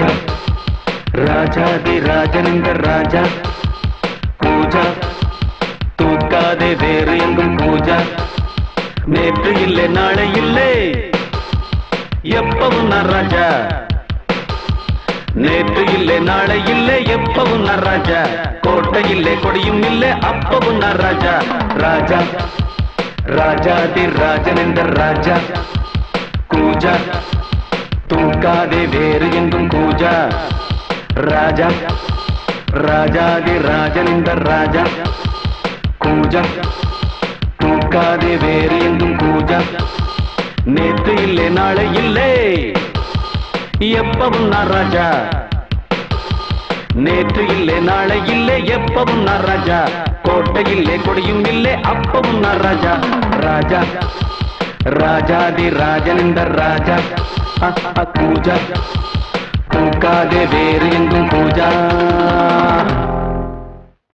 राजा राजा दे राजनिंद राजा पूजा तूकादे where एंगुम पूजा नेत्र इल्ले नाड़े इल्ले एप्पवुम नान राजा नेत्र इल्ले नाड़े इल्ले एप्पवुम नान राजा कोट्टे इल्ले कोडियुम इल्ले अप्पवुम नान राजा राजा राजा दे राजनिंद राजा पूजा तूकादे where एंगुम Puja Raja Raja they राजनिंद Raja कूजा तूकादे where एंगुम कूजा नेत्र इल्ले नाळे इल्ले एप्पवुम नान राजा नेत्र इल्ले नाळे इल्ले एप्पवुम नान राजा कोट्टे इल्ले कोडियुम इल्ले अप्पवुम नान राजा राजा राजा दे राजनिंद राजा पूजा तूकादे वेर एंगुम